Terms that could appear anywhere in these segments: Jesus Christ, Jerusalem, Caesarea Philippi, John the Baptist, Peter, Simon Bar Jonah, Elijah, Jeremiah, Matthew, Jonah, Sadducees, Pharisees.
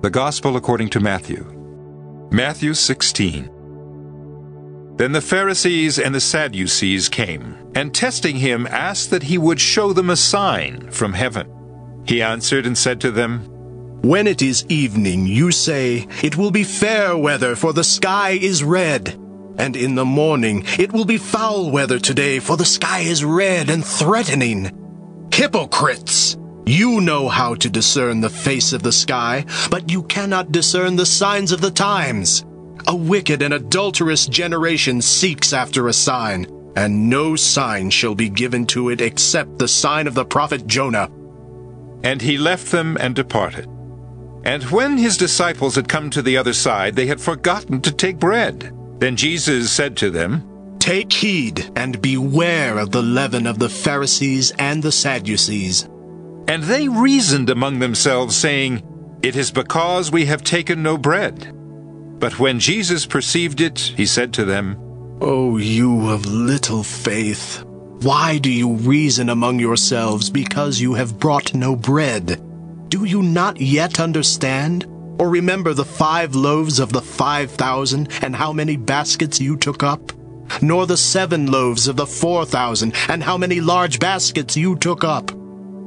The Gospel according to Matthew. Matthew 16. Then the Pharisees and the Sadducees came, and testing him, asked that he would show them a sign from heaven. He answered and said to them, When it is evening, you say, It will be fair weather, for the sky is red. And in the morning, It will be foul weather today, for the sky is red and threatening. Hypocrites! You know how to discern the face of the sky, but you cannot discern the signs of the times. A wicked and adulterous generation seeks after a sign, and no sign shall be given to it except the sign of the prophet Jonah. And he left them and departed. And when his disciples had come to the other side, they had forgotten to take bread. Then Jesus said to them, Take heed and beware of the leaven of the Pharisees and the Sadducees. And they reasoned among themselves, saying, It is because we have taken no bread. But when Jesus perceived it, he said to them, O you of little faith, why do you reason among yourselves because you have brought no bread? Do you not yet understand? Or remember the 5 loaves of the 5,000, and how many baskets you took up? Nor the 7 loaves of the 4,000, and how many large baskets you took up?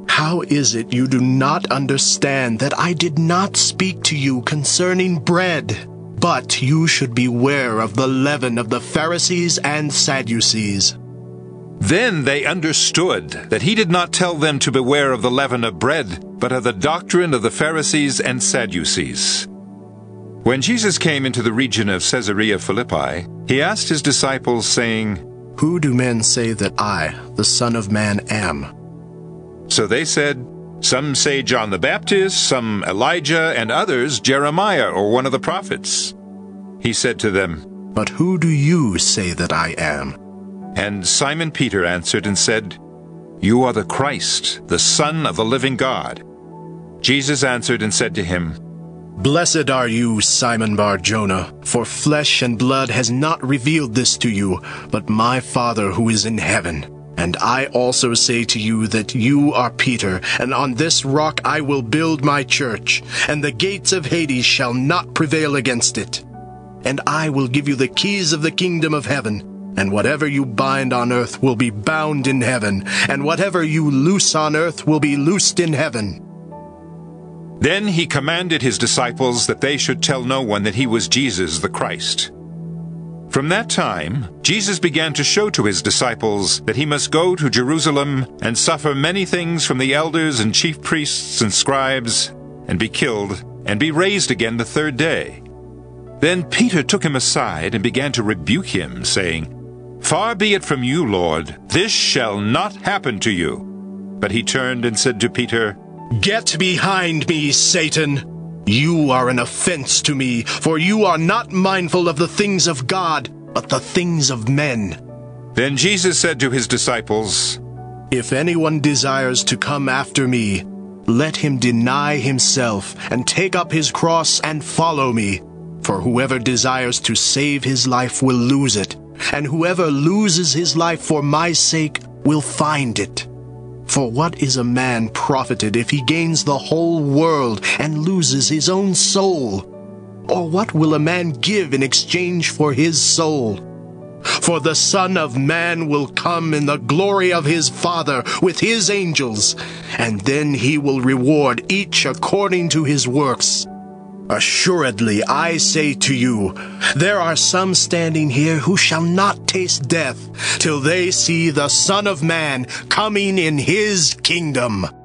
How is it you do not understand that I did not speak to you concerning bread? But you should beware of the leaven of the Pharisees and Sadducees. Then they understood that he did not tell them to beware of the leaven of bread, but of the doctrine of the Pharisees and Sadducees. When Jesus came into the region of Caesarea Philippi, he asked his disciples, saying, Who do men say that I, the Son of Man, am? So they said, Some say John the Baptist, some Elijah, and others Jeremiah or one of the prophets. He said to them, But who do you say that I am? And Simon Peter answered and said, You are the Christ, the Son of the living God. Jesus answered and said to him, Blessed are you, Simon Bar Jonah, for flesh and blood has not revealed this to you, but my Father who is in heaven. And I also say to you that you are Peter, and on this rock I will build my church, and the gates of Hades shall not prevail against it. And I will give you the keys of the kingdom of heaven, and whatever you bind on earth will be bound in heaven, and whatever you loose on earth will be loosed in heaven. Then he commanded his disciples that they should tell no one that he was Jesus the Christ. From that time, Jesus began to show to his disciples that he must go to Jerusalem and suffer many things from the elders and chief priests and scribes, and be killed, and be raised again the 3rd day. Then Peter took him aside and began to rebuke him, saying, Far be it from you, Lord, this shall not happen to you. But he turned and said to Peter, Get behind me, Satan! You are an offense to me, for you are not mindful of the things of God, but the things of men. Then Jesus said to his disciples, If anyone desires to come after me, let him deny himself and take up his cross and follow me. For whoever desires to save his life will lose it, and whoever loses his life for my sake will find it. For what is a man profited if he gains the whole world and loses his own soul? Or what will a man give in exchange for his soul? For the Son of Man will come in the glory of his Father with his angels, and then he will reward each according to his works. Assuredly, I say to you, there are some standing here who shall not taste death till they see the Son of Man coming in his kingdom.